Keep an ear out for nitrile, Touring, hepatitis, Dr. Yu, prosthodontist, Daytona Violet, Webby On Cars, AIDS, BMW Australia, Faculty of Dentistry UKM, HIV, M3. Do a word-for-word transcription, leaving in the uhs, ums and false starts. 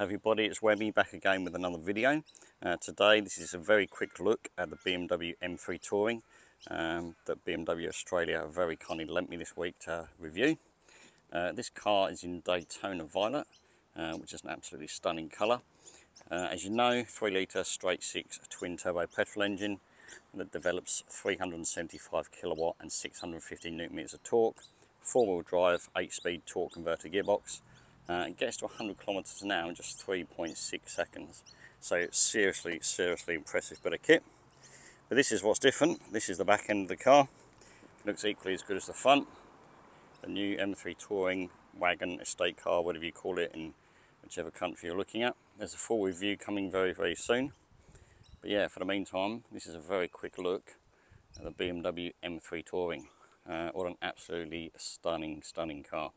Everybody, it's Webby back again with another video. Uh, today this is a very quick look at the B M W M three Touring um, that B M W Australia very kindly lent me this week to review. Uh, this car is in Daytona Violet, uh, which is an absolutely stunning colour. Uh, as you know, three litre straight six twin turbo petrol engine that develops three hundred seventy-five kilowatt and six hundred fifty newton meters of torque, four-wheel drive, eight-speed torque converter gearbox. Uh, it gets to one hundred kilometers an hour in just three point six seconds. So it's seriously, seriously impressive bit of kit. But this is what's different. This is the back end of the car. It looks equally as good as the front. The new M three Touring, wagon, estate car, whatever you call it in whichever country you're looking at. There's a full review coming very, very soon. But yeah, for the meantime, this is a very quick look at the B M W M three Touring. Uh, what an absolutely stunning, stunning car.